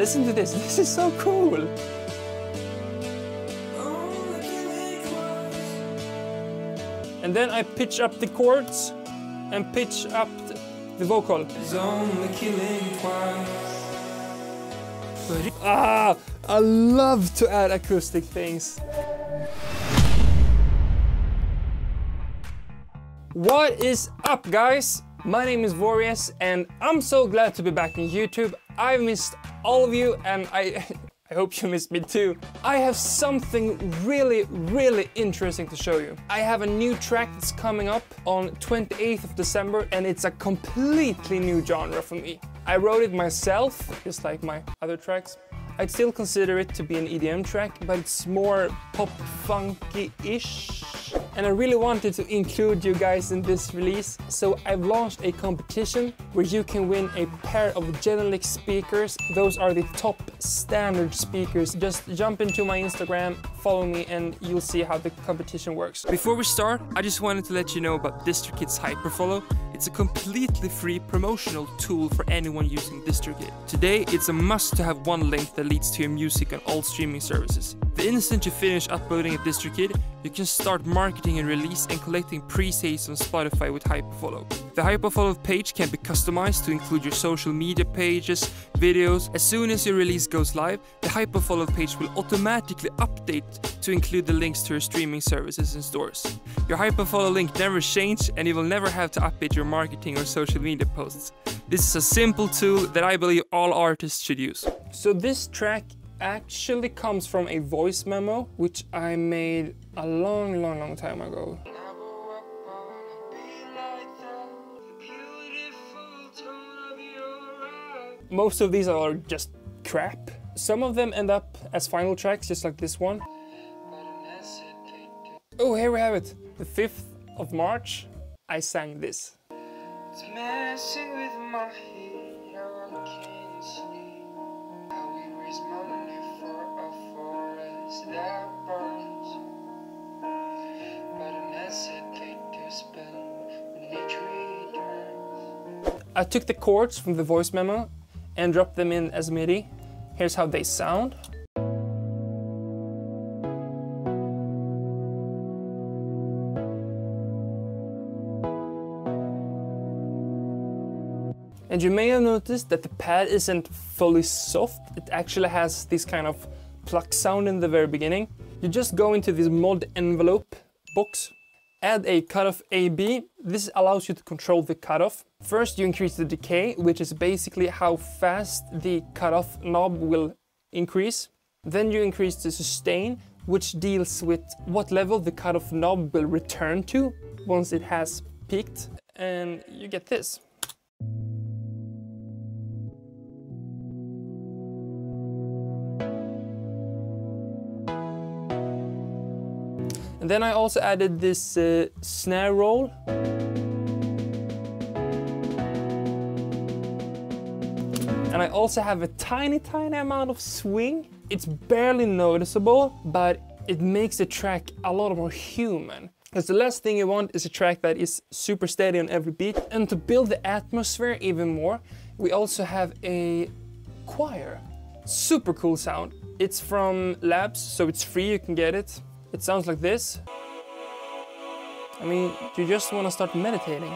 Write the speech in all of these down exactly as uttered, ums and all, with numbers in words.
Listen to this, this is so cool. And then I pitch up the chords and pitch up the vocal. Ah, I love to add acoustic things. What is up, guys? My name is Vories and I'm so glad to be back on YouTube. I've missed all of you and I, I hope you missed me too. I have something really, really interesting to show you. I have a new track that's coming up on twenty-eighth of December and it's a completely new genre for me. I wrote it myself, just like my other tracks. I'd still consider it to be an E D M track, but it's more pop-funky-ish. And I really wanted to include you guys in this release, so I've launched a competition where you can win a pair of Genelec speakers. Those are the top standard speakers. Just jump into my Instagram, follow me, and you'll see how the competition works. Before we start, I just wanted to let you know about DistroKid's HyperFollow. It's a completely free promotional tool for anyone using DistroKid. Today, it's a must to have one link that leads to your music on all streaming services. The instant you finish uploading a DistroKid, you can start marketing and release and collecting pre-sales on Spotify with HyperFollow. The HyperFollow page can be customized to include your social media pages, videos. As soon as your release goes live, the HyperFollow page will automatically update to include the links to your streaming services and stores. Your HyperFollow link never changes and you will never have to update your marketing or social media posts. This is a simple tool that I believe all artists should use. So this track actually comes from a voice memo which I made a long, long, long time ago. Most of these are just crap. Some of them end up as final tracks, just like this one. Oh, here we have it. The fifth of March, I sang this. It's messing with my head, now I can't sleep. How we raise money for a forest that burns. But I hesitate to spend when nature returns. I took the chords from the voice memo and dropped them in as MIDI. Here's how they sound. And you may have noticed that the pad isn't fully soft. It actually has this kind of pluck sound in the very beginning. You just go into this mod envelope box, add a cutoff A B. This allows you to control the cutoff. First, you increase the decay, which is basically how fast the cutoff knob will increase. Then you increase the sustain, which deals with what level the cutoff knob will return to once it has peaked. And you get this. And then I also added this uh, snare roll. And I also have a tiny, tiny amount of swing. It's barely noticeable, but it makes the track a lot more human. Because the last thing you want is a track that is super steady on every beat. And to build the atmosphere even more, we also have a choir. Super cool sound. It's from Labs, so it's free, you can get it. It sounds like this. I mean, you just want to start meditating.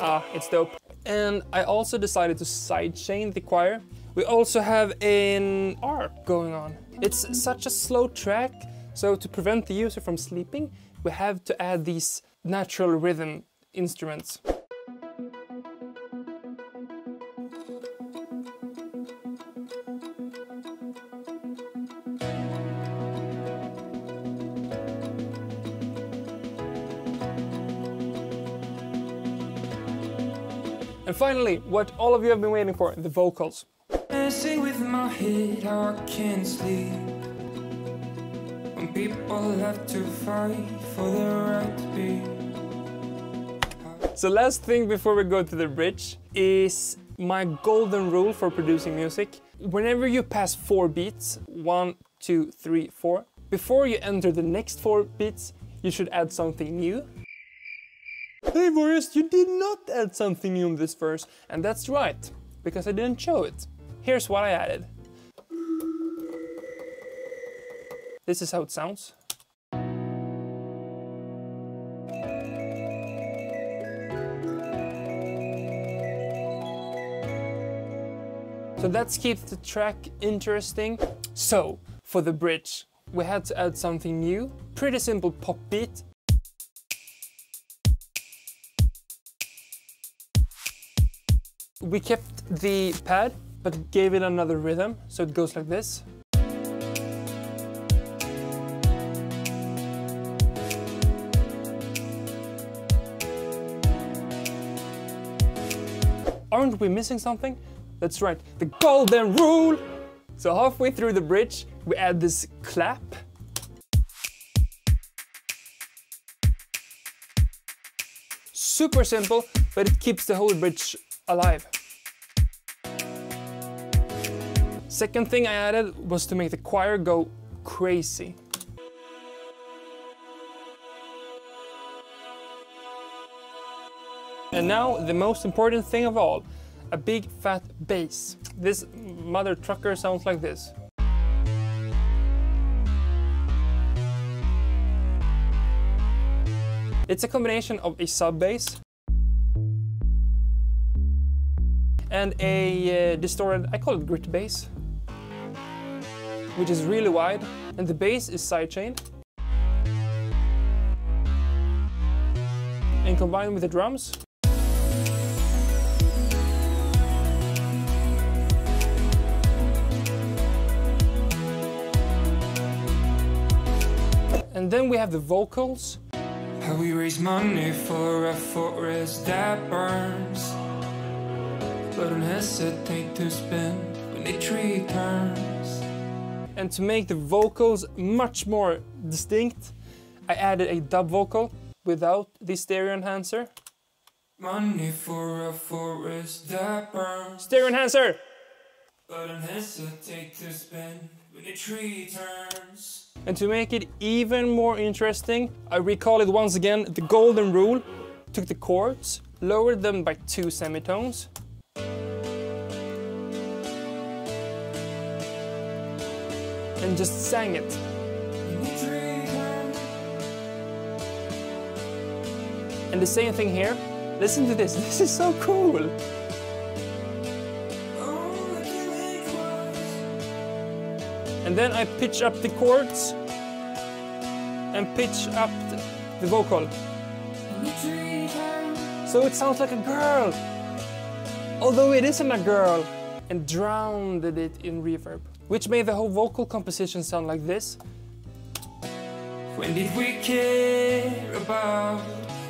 Ah, it's dope. And I also decided to sidechain the choir. We also have an A R P going on. It's such a slow track, so to prevent the user from sleeping, we have to add these natural rhythm instruments. And finally, what all of you have been waiting for, the vocals. Messing with my head, I can't sleep. When people have to fight for the right to be. So last thing before we go to the bridge is my golden rule for producing music. Whenever you pass four beats, one, two, three, four, before you enter the next four beats, you should add something new. Hey Vories, you did not add something new in this verse, and that's right, because I didn't show it. Here's what I added. This is how it sounds. So let's keep the track interesting. So for the bridge, we had to add something new. Pretty simple pop beat. We kept the pad, but gave it another rhythm. So it goes like this. Aren't we missing something? That's right, the golden rule. So halfway through the bridge, we add this clap. Super simple, but it keeps the whole bridge alive. Second thing I added was to make the choir go crazy. And now the most important thing of all, a big fat bass. This mother trucker sounds like this. It's a combination of a sub bass and a uh, distorted, I call it grit bass, which is really wide, and the bass is sidechained. And combined with the drums, and then we have the vocals. How we raise money for a forest that burns, but don't hesitate to spend when the tree turns. And to make the vocals much more distinct, I added a dub vocal without the stereo enhancer. Money for a forest that burns. Stereo enhancer! But don't hesitate to spend when the tree turns. And to make it even more interesting, I recall it once again, the golden rule. Took the chords, lowered them by two semitones. And just sang it. And the same thing here. Listen to this, this is so cool. And then I pitch up the chords and pitch up the vocal. So it sounds like a girl, although it isn't a girl. And drowned it in reverb, which made the whole vocal composition sound like this. When did we care about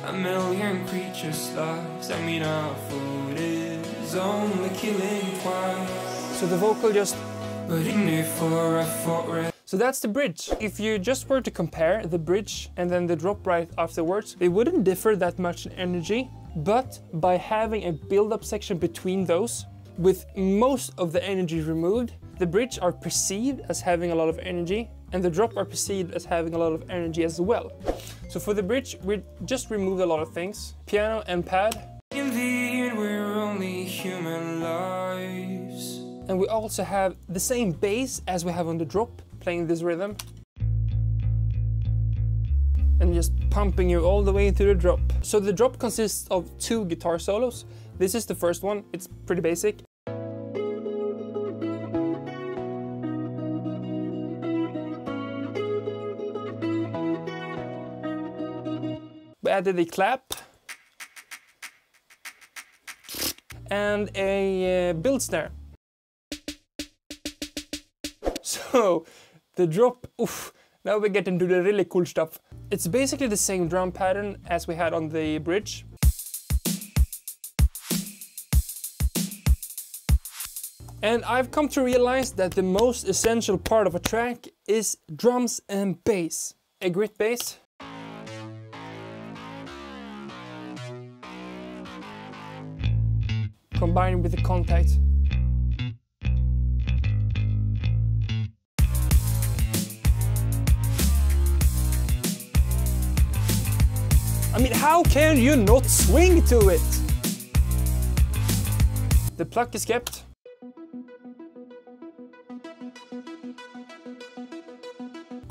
a million creatures' lives? I mean, our food is only killing twice. So the vocal just... So that's the bridge. If you just were to compare the bridge and then the drop right afterwards, they wouldn't differ that much in energy. But by having a build-up section between those, with most of the energy removed, the bridge are perceived as having a lot of energy, and the drop are perceived as having a lot of energy as well. So for the bridge, we just removed a lot of things. Piano and pad. In the end, we're only human lives. And we also have the same bass as we have on the drop, playing this rhythm. And just pumping you all the way through the drop. So the drop consists of two guitar solos. This is the first one, it's pretty basic. We added a clap and a uh, build snare. So the drop, oof, now we get into the really cool stuff. It's basically the same drum pattern as we had on the bridge. And I've come to realize that the most essential part of a track is drums and bass. A grit bass. Combined with the contact. I mean, how can you not swing to it? The pluck is kept.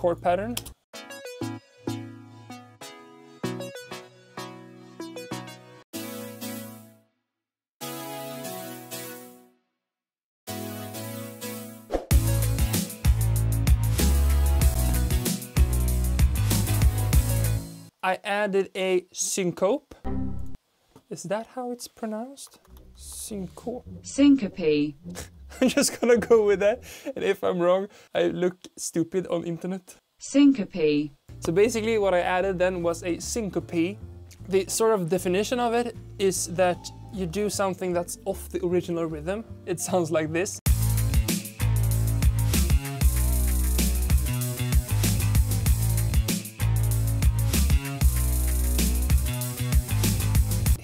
chord pattern. I added a syncope. Is that how it's pronounced? Syncope. Syncope. I'm just gonna go with that, and if I'm wrong, I look stupid on internet. Syncope. So basically what I added then was a syncope. The sort of definition of it is that you do something that's off the original rhythm. It sounds like this.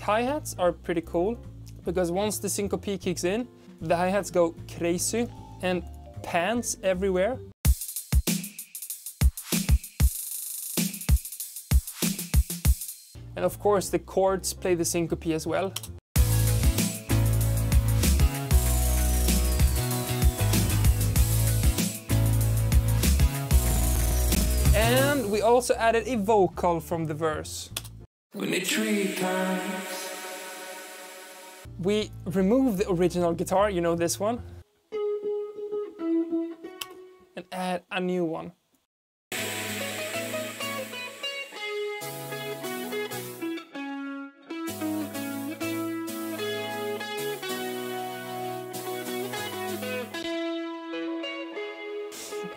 Hi-hats are pretty cool, because once the syncope kicks in, the hi-hats go crazy and pants everywhere. And of course the chords play the syncope as well. And we also added a vocal from the verse. When the tree climbs. We remove the original guitar, you know, this one, and add a new one.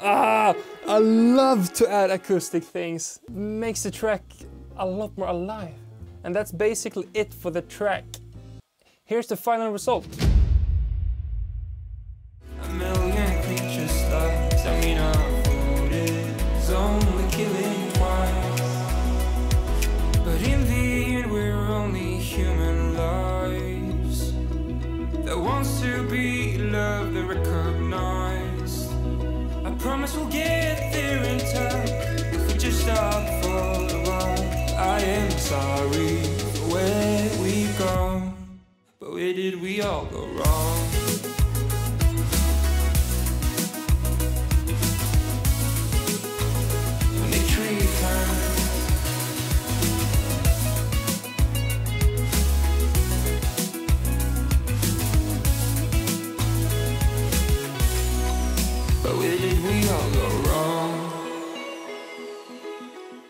Ah, I love to add acoustic things. Makes the track a lot more alive. And that's basically it for the track. Here's the final result. A million creatures love, I mean our food is only killing twice. But in the end we're only human lives that wants to be loved and recognized. I promise we'll get there in time if we just stop for a while. I am sorry for where we've gone, but where did we all go wrong?